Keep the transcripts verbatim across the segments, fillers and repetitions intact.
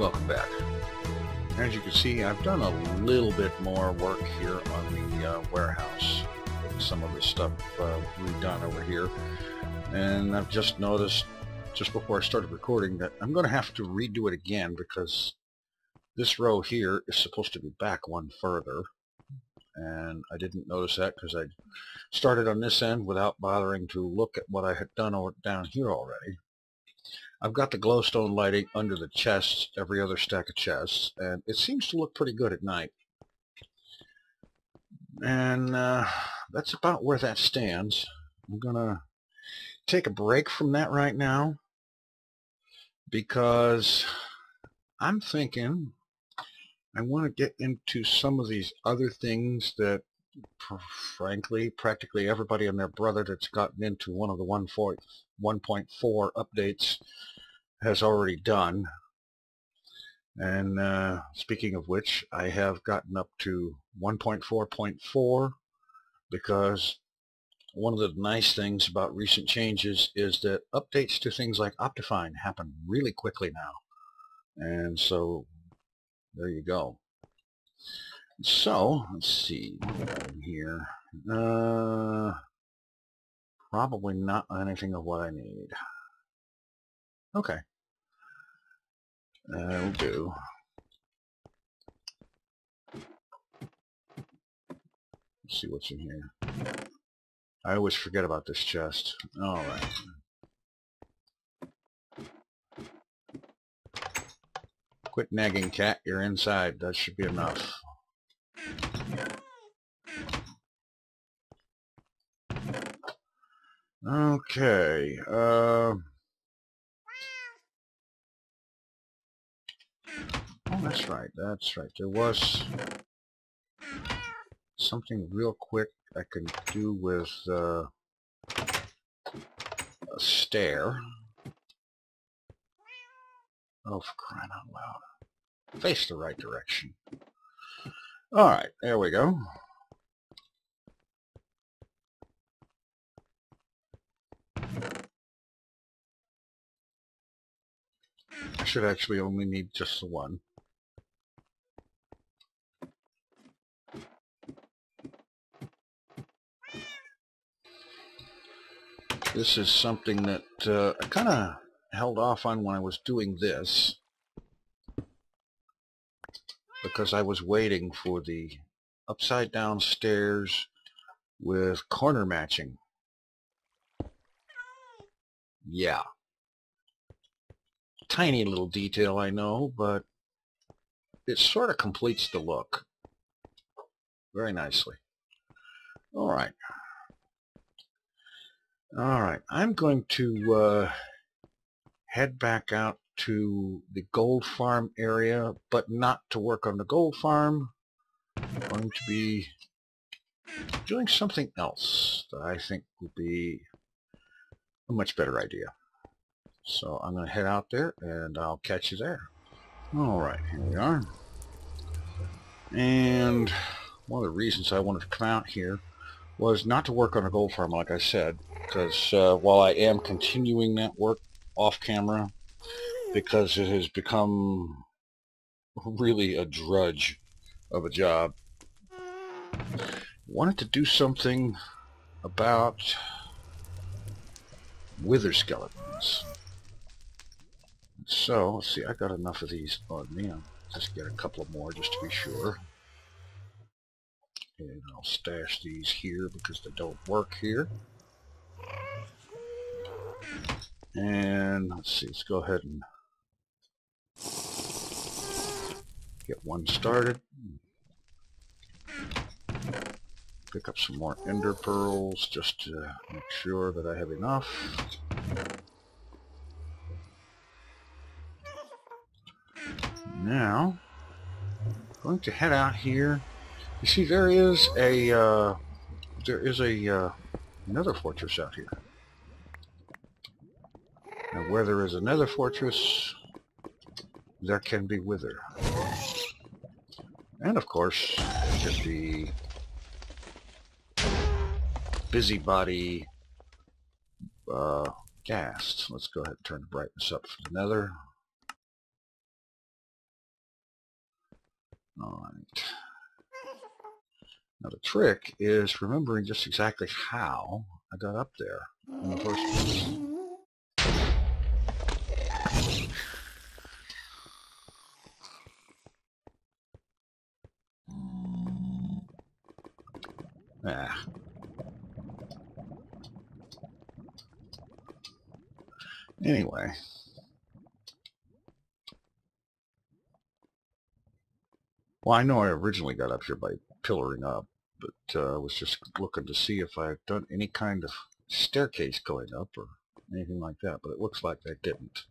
Welcome back. As you can see, I've done a little bit more work here on the uh, warehouse. Some of the stuff uh, we've done over here, and I've just noticed just before I started recording that I'm going to have to redo it again because this row here is supposed to be back one further, and I didn't notice that because I started on this end without bothering to look at what I had done over, down here already. I've got the glowstone lighting under the chests, every other stack of chests, and it seems to look pretty good at night. And uh, that's about where that stands. I'm gonna take a break from that right now because I'm thinking I want to get into some of these other things that pr frankly practically everybody and their brother that's gotten into one of the one point four updates has already done. And uh, speaking of which, I have gotten up to one point four point four because one of the nice things about recent changes is that updates to things like Optifine happen really quickly now. And so there you go. So let's see here. Uh, probably not anything of what I need. Okay. That'll do. Let's see what's in here. I always forget about this chest. Alright. Quit nagging, cat. You're inside. That should be enough. Okay. Uh... Oh, that's right, that's right. There was something real quick I can do with uh, a stair. Oh, for crying out loud. Face the right direction. Alright, there we go. I should actually only need just the one. This is something that uh, I kind of held off on when I was doing this because I was waiting for the upside down stairs with corner matching. Yeah. Tiny little detail, I know, but it sort of completes the look very nicely. Alright. Alright, I'm going to uh, head back out to the gold farm area, but not to work on the gold farm. I'm going to be doing something else that I think would be a much better idea. So I'm going to head out there, and I'll catch you there. Alright, here we are. And one of the reasons I wanted to come out here was not to work on a gold farm, like I said, because uh, while I am continuing that work off camera, because it has become really a drudge of a job, wanted to do something about wither skeletons. So, let's see, I got enough of these on me. I'll just get a couple of more just to be sure. And I'll stash these here because they don't work here. And, let's see, let's go ahead and get one started. Pick up some more ender pearls just to make sure that I have enough. Now, I'm going to head out here. You see, there is a uh, there is a uh, nether fortress out here. And where there is a nether fortress, there can be wither, and of course, there can be busybody uh, ghast. Let's go ahead and turn the brightness up for the nether. Like, now the trick is remembering just exactly how I got up there in the first place. Ah. Anyway. Well, I know I originally got up here by pillaring up, but I uh, was just looking to see if I had done any kind of staircase going up or anything like that, but it looks like I didn't.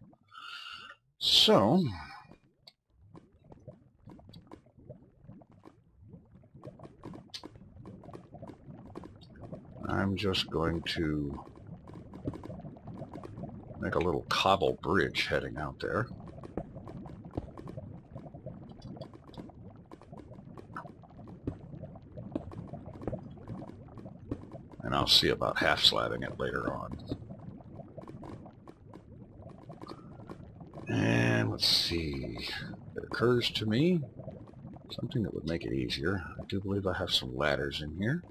So, I'm just going to make a little cobble bridge heading out there. And I'll see about half slabbing it later on. And let's see. It occurs to me something that would make it easier. I do believe I have some ladders in here.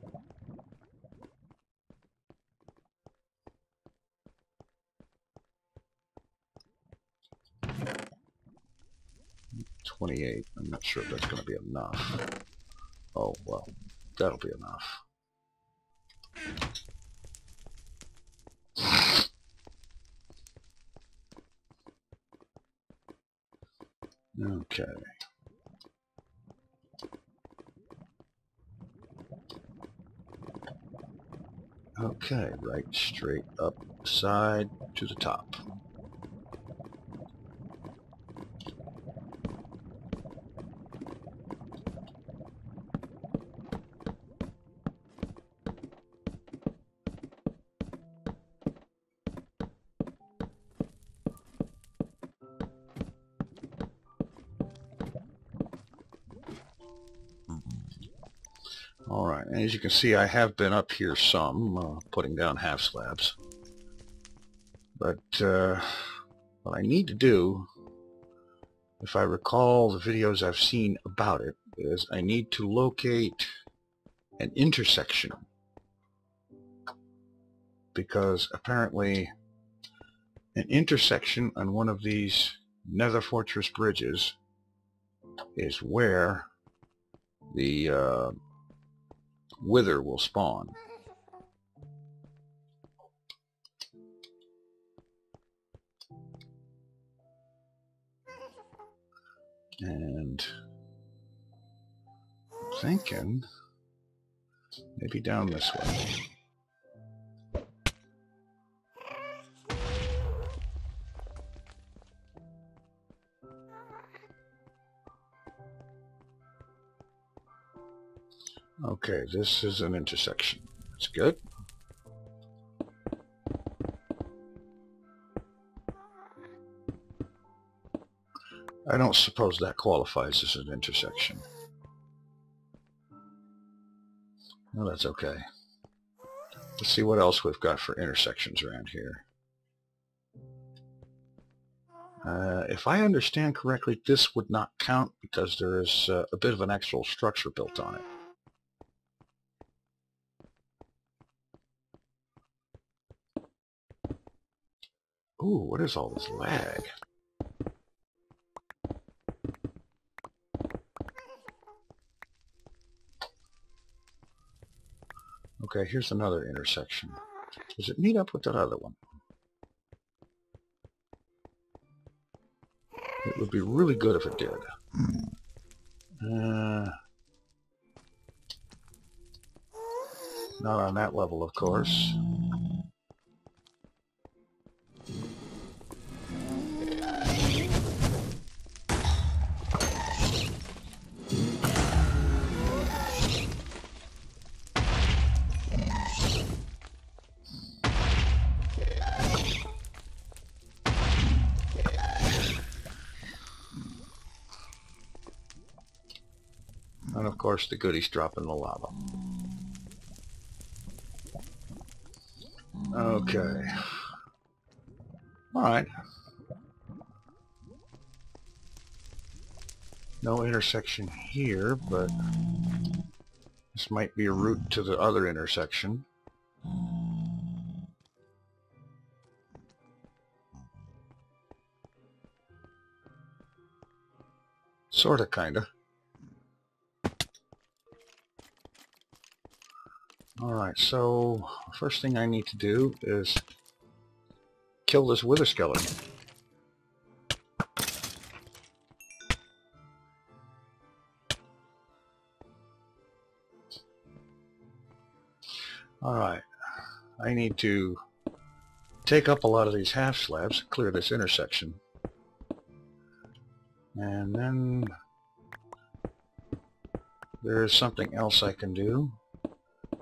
twenty-eight. I'm not sure if that's going to be enough. Oh, well. That'll be enough. Okay. Okay, right straight up side to the top. Alright, and as you can see, I have been up here some, uh, putting down half slabs. But uh, what I need to do, if I recall the videos I've seen about it, is I need to locate an intersection. Because apparently an intersection on one of these Nether Fortress bridges is where the uh, Wither will spawn. And I'm thinking maybe down this way. Okay, this is an intersection. That's good. I don't suppose that qualifies as an intersection. Well, that's okay. Let's see what else we've got for intersections around here. Uh, if I understand correctly, this would not count because there is uh, a bit of an actual structure built on it. Ooh, what is all this lag? Okay, here's another intersection. Does it meet up with that other one? It would be really good if it did. Uh, not on that level, of course. And of course the goodies drop in the lava. Okay. Alright. No intersection here, but this might be a route to the other intersection. Sorta, kinda. Alright, so first thing I need to do is kill this wither skeleton. Alright, I need to take up a lot of these half slabs, clear this intersection, and then there's something else I can do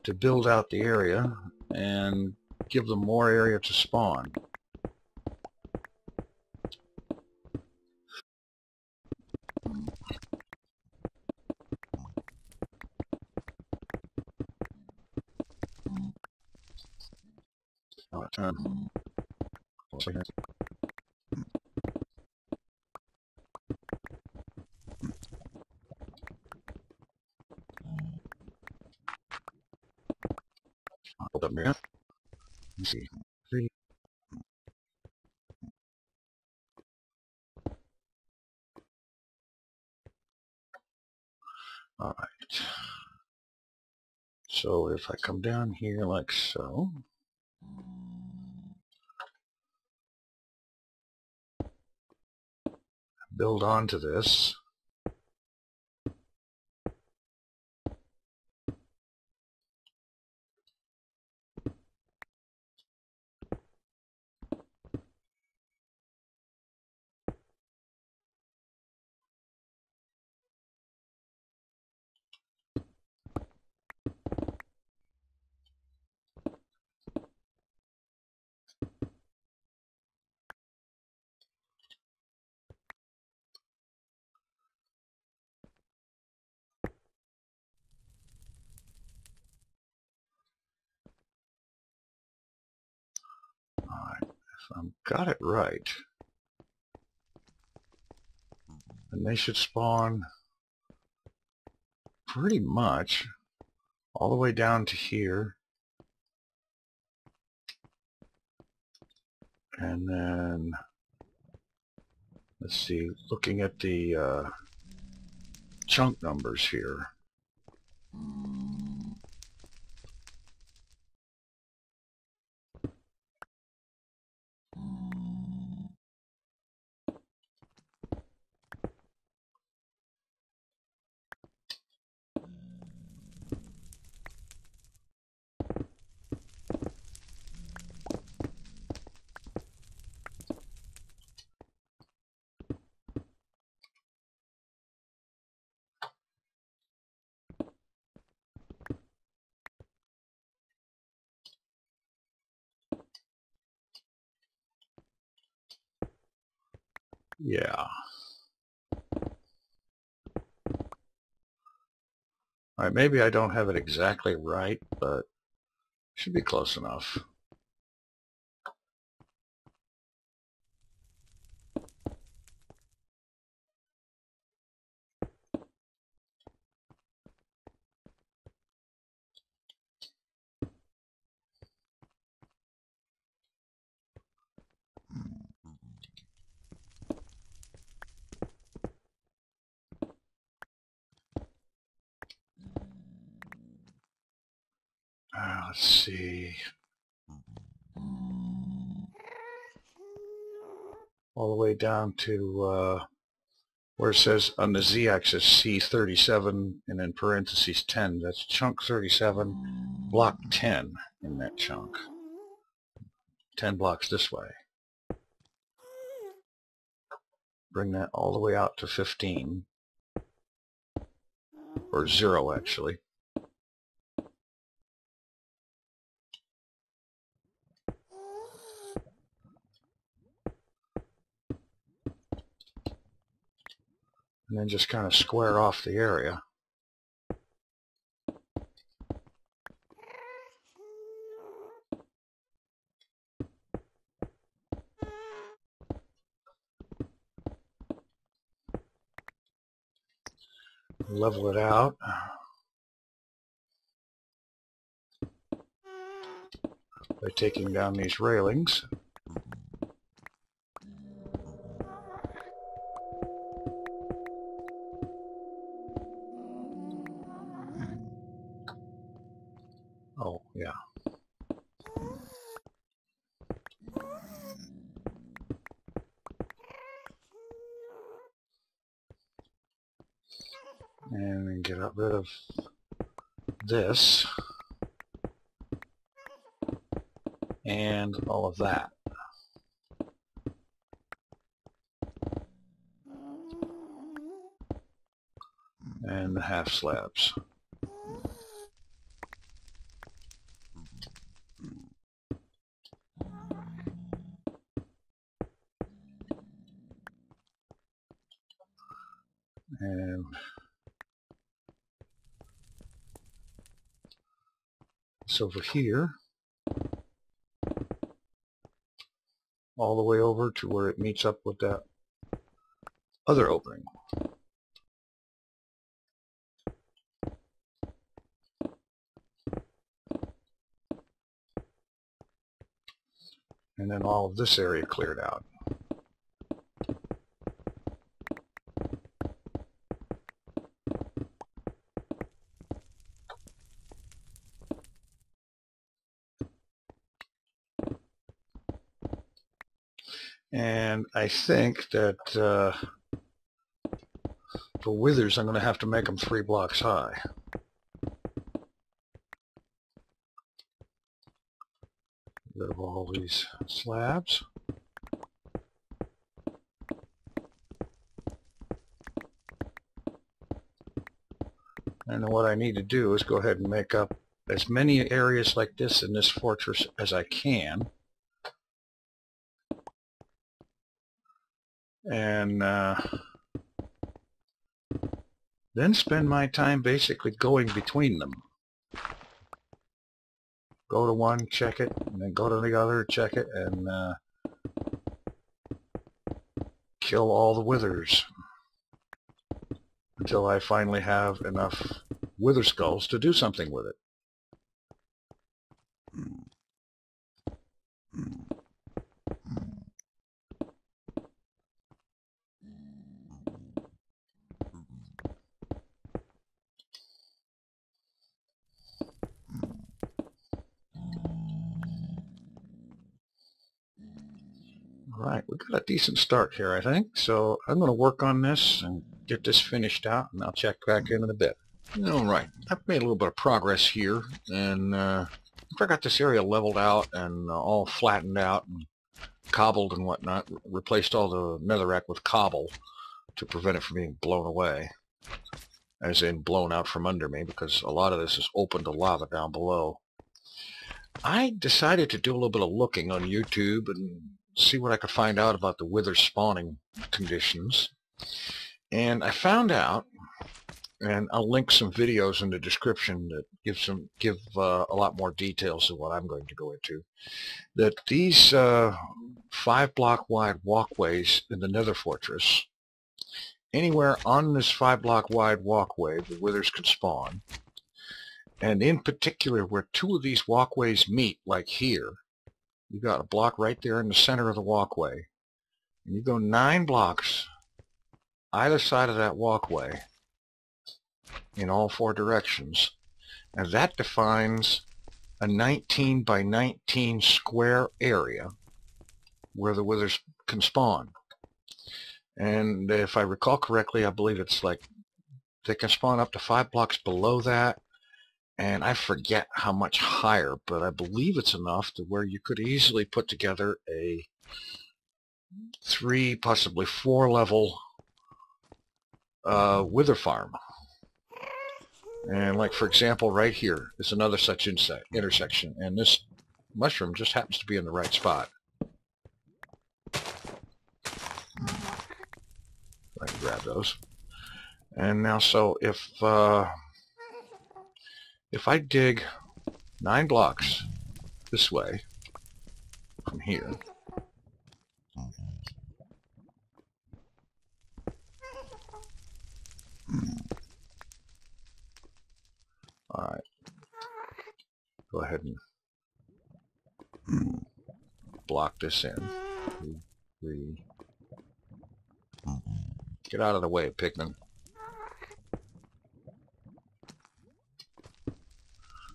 to build out the area and give them more area to spawn. Um, hold up here. Let's see. Three. All right. So if I come down here like so. Build onto this. I've got it right, and they should spawn pretty much all the way down to here, and then let's see, looking at the uh, chunk numbers here. Yeah. Alright, maybe I don't have it exactly right, but it should be close enough. Let's see. All the way down to uh, where it says on the z-axis C thirty-seven and then parentheses ten. That's chunk thirty-seven, block ten in that chunk. ten blocks this way. Bring that all the way out to fifteen. Or zero, actually. And then just kind of square off the area. level it out. By taking down these railings. Oh, yeah. And then get rid of this. And all of that. And the half slabs. And it's over here. All the way over to where it meets up with that other opening. And then all of this area cleared out. And I think that uh, for withers, I'm going to have to make them three blocks high. Get rid of all these slabs. And then what I need to do is go ahead and make up as many areas like this in this fortress as I can. And uh, then spend my time basically going between them. Go to one, check it, and then go to the other, check it, and uh, kill all the withers until I finally have enough wither skulls to do something with it. Alright, we got a decent start here, I think, so I'm going to work on this and get this finished out, and I'll check back in in a bit. Alright, I've made a little bit of progress here, and uh, I got this area leveled out and uh, all flattened out and cobbled and whatnot, Re replaced all the netherrack with cobble to prevent it from being blown away, as in blown out from under me, because a lot of this is open to lava down below. I decided to do a little bit of looking on YouTube and see what I could find out about the wither spawning conditions, and I found out, and I'll link some videos in the description that give some give uh, a lot more details of what I'm going to go into, that these uh, five block wide walkways in the Nether Fortress, anywhere on this five block wide walkway the withers can spawn, and in particular where two of these walkways meet, like here. You've got a block right there in the center of the walkway. And you go nine blocks either side of that walkway in all four directions. And that defines a nineteen by nineteen square area where the withers can spawn. And if I recall correctly, I believe it's like they can spawn up to five blocks below that. And I forget how much higher, but I believe it's enough to where you could easily put together a three, possibly four level uh, wither farm. And like, for example, right here is another such intersection, and this mushroom just happens to be in the right spot. I can grab those. And now, so if... Uh, If I dig nine blocks this way from here, ahead and block this in. Get out of the way, Pikmin.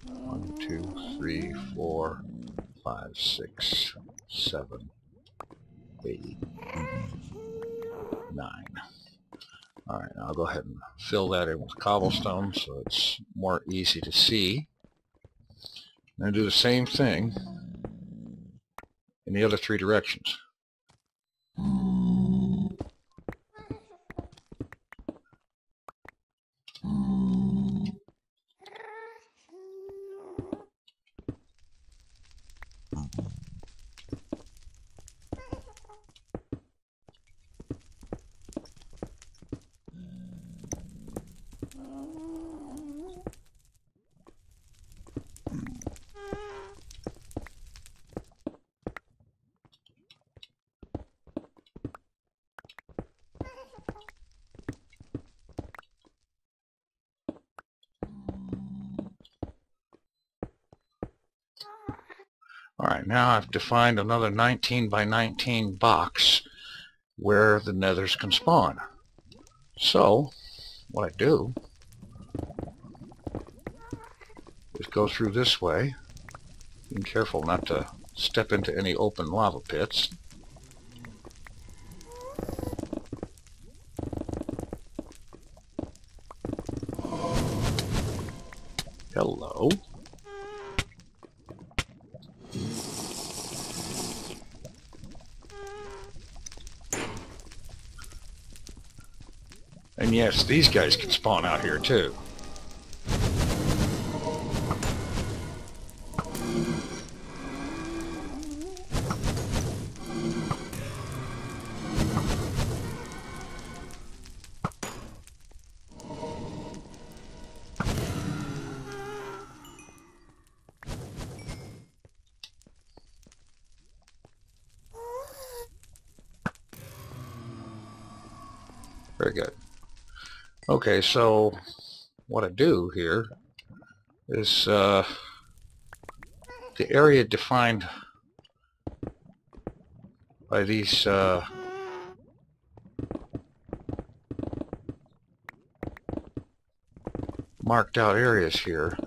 One, two, three, four, five, six, seven, eight, nine. Alright, I'll go ahead and fill that in with cobblestone so it's more easy to see. I'm going to do the same thing in the other three directions. Alright, now I've defined another nineteen by nineteen box where the nethers can spawn. So, what I do is go through this way, being careful not to step into any open lava pits. Hello. And yes, these guys can spawn out here too. Very good. Okay, so what I do here is uh, the area defined by these uh, marked out areas here,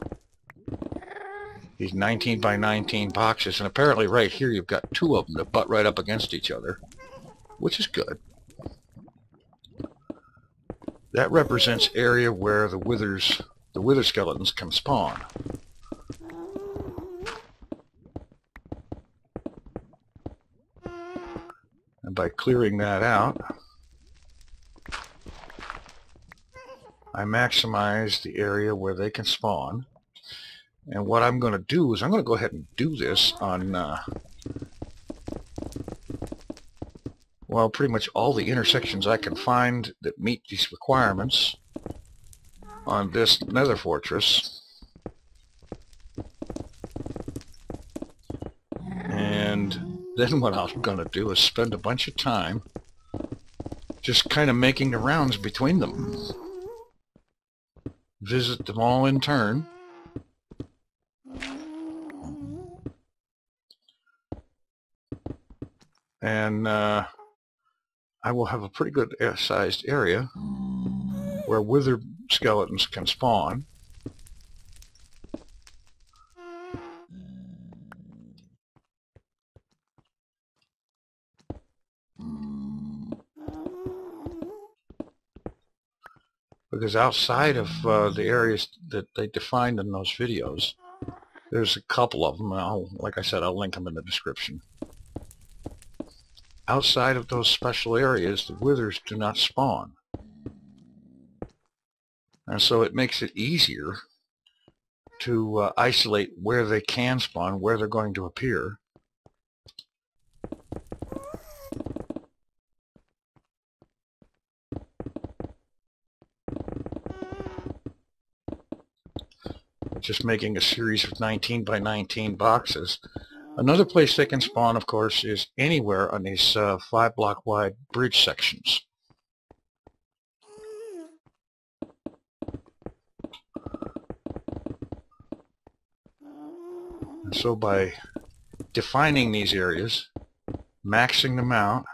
these nineteen by nineteen boxes, and apparently right here you've got two of them that butt right up against each other, which is good. That represents area where the withers, the wither skeletons can spawn. And by clearing that out, I maximize the area where they can spawn. And what I'm going to do is I'm going to go ahead and do this on, uh, well, pretty much all the intersections I can find that meet these requirements on this Nether fortress, and then what I'm going to do is spend a bunch of time just kind of making the rounds between them. Visit them all in turn. And, uh... I will have a pretty good sized area where wither skeletons can spawn. Because outside of uh, the areas that they defined in those videos, there's a couple of them. I'll, like I said, I'll link them in the description. Outside of those special areas, the withers do not spawn. And so it makes it easier to uh, isolate where they can spawn, where they're going to appear. Just making a series of nineteen by nineteen boxes. Another place they can spawn, of course, is anywhere on these uh, five block wide bridge sections. And so by defining these areas, maxing them out,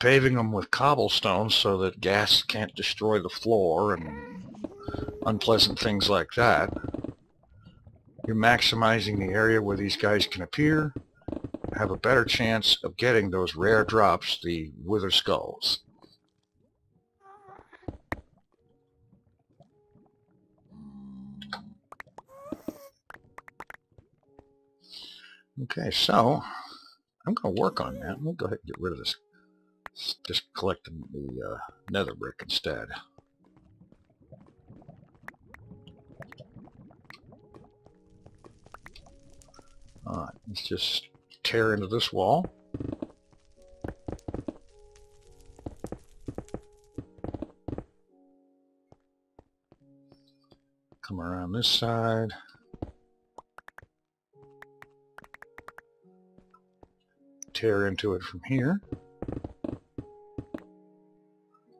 paving them with cobblestones so that gas can't destroy the floor and unpleasant things like that, you're maximizing the area where these guys can appear, have a better chance of getting those rare drops, the Wither Skulls. Okay, so I'm going to work on that. We'll go ahead and get rid of this. Just collect the uh, nether brick instead. Alright, let's just tear into this wall. Come around this side. Tear into it from here.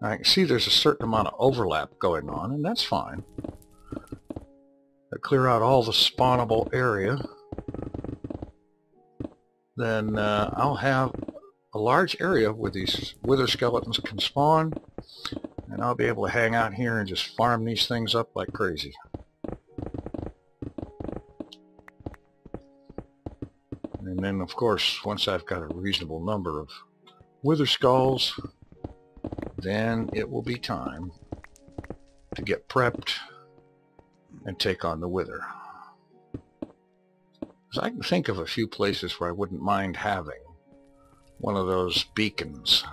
Now I can see there's a certain amount of overlap going on, and that's fine. I clear out all the spawnable area. Then uh, I'll have a large area where these wither skeletons can spawn, and I'll be able to hang out here and just farm these things up like crazy. And then, of course, once I've got a reasonable number of wither skulls, then it will be time to get prepped and take on the wither. So I can think of a few places where I wouldn't mind having one of those beacons.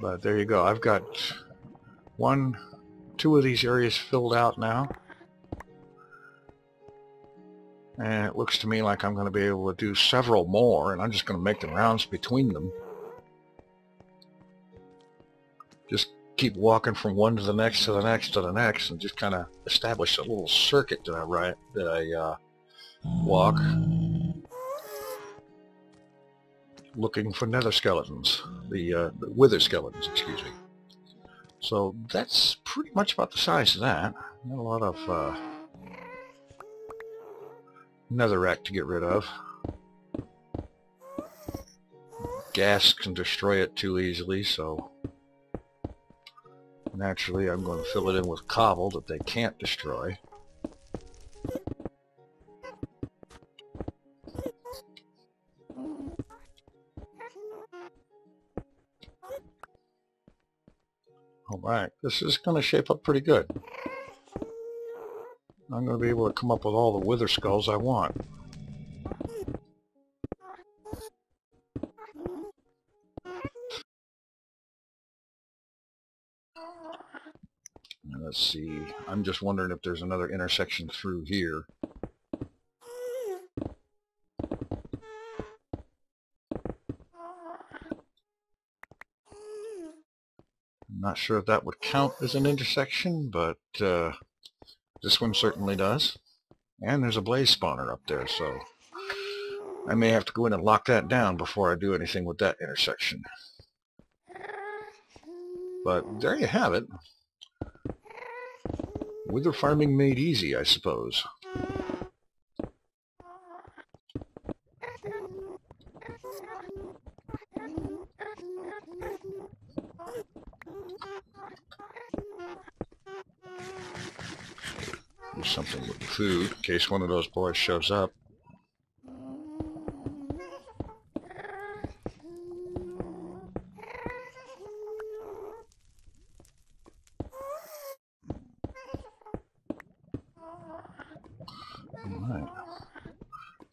But there you go. I've got one, two of these areas filled out now. And it looks to me like I'm going to be able to do several more, and I'm just going to make the rounds between them. Just keep walking from one to the next to the next to the next, and just kind of establish a little circuit that I ride, that I uh, walk, looking for nether skeletons, the, uh, the wither skeletons, excuse me. So that's pretty much about the size of that. Not a lot of uh, netherrack to get rid of. Gas can destroy it too easily, so naturally I'm going to fill it in with cobble that they can't destroy. Alright, this is going to shape up pretty good. I'm going to be able to come up with all the wither skulls I want. Let's see, I'm just wondering if there's another intersection through here. I'm not sure if that would count as an intersection, but uh, this one certainly does. And there's a blaze spawner up there, so I may have to go in and lock that down before I do anything with that intersection. But there you have it. Wither farming made easy, I suppose. Do something with the food, in case one of those boys shows up.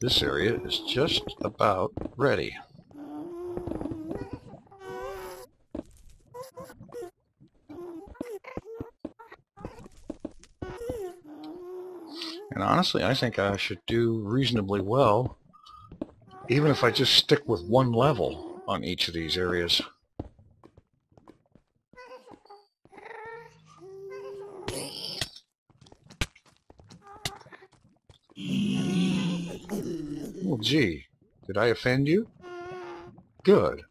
This area is just about ready. And honestly, I think I should do reasonably well, even if I just stick with one level on each of these areas. Gee, did I offend you? Good.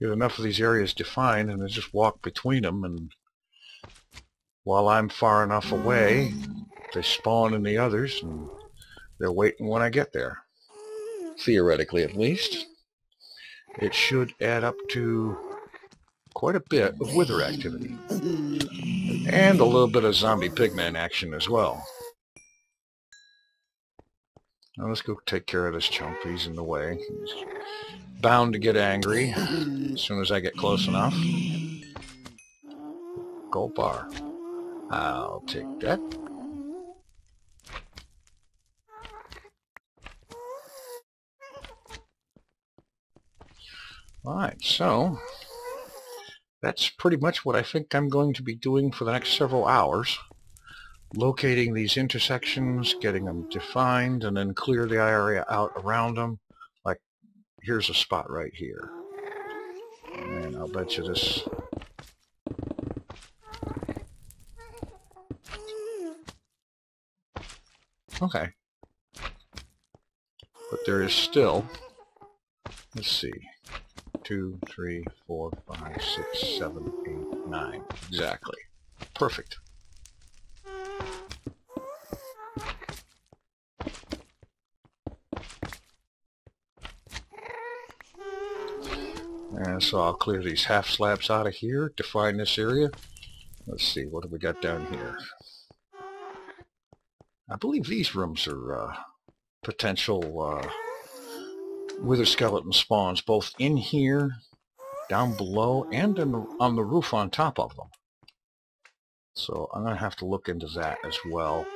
get enough of these areas defined and I just walk between them, and while I'm far enough away they spawn in the others and they're waiting when I get there. Theoretically, at least, it should add up to quite a bit of wither activity and a little bit of zombie pigman action as well. Now let's go take care of this chump. He's in the way. He's bound to get angry as soon as I get close enough. Gold bar. I'll take that. Alright, so that's pretty much what I think I'm going to be doing for the next several hours. Locating these intersections, getting them defined, and then clear the area out around them. Like, here's a spot right here. And I'll bet you this... Okay. But there is still... Let's see. Two, three, four, five, six, seven, eight, nine. Exactly. Perfect. And so I'll clear these half slabs out of here, define this area. Let's see, what do we got down here? I believe these rooms are uh, potential uh, wither skeleton spawns, both in here, down below, and in the, on the roof on top of them. So I'm going to have to look into that as well.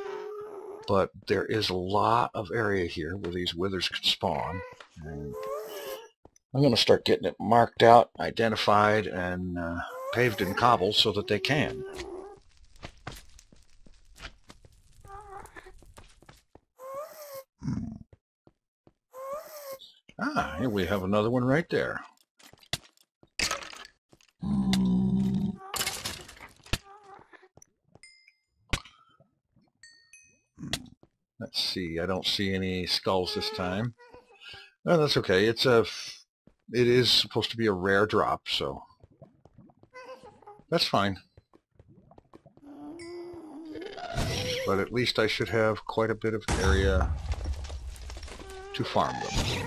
But there is a lot of area here where these withers can spawn. And I'm going to start getting it marked out, identified, and uh, paved in cobble so that they can. Ah, here we have another one right there. Let's see, I don't see any skulls this time. No, that's okay. It's a, it is supposed to be a rare drop, so that's fine. But at least I should have quite a bit of area to farm them.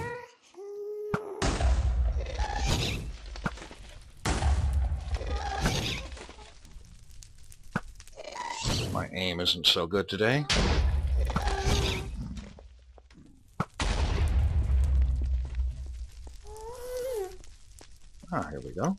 My aim isn't so good today. Ah, here we go.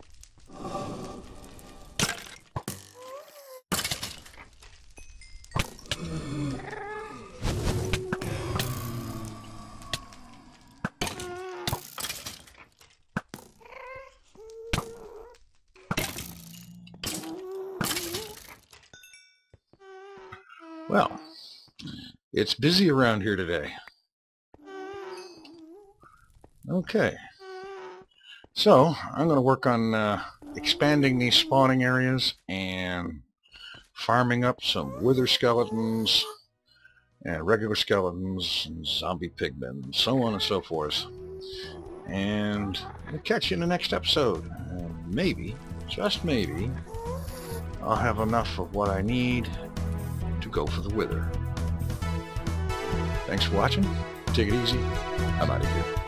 Well, it's busy around here today. Okay. So, I'm going to work on uh, expanding these spawning areas and farming up some wither skeletons and regular skeletons and zombie pigmen and so on and so forth. And we'll catch you in the next episode. And maybe, just maybe, I'll have enough of what I need to go for the wither. Thanks for watching. Take it easy. I'm out of here.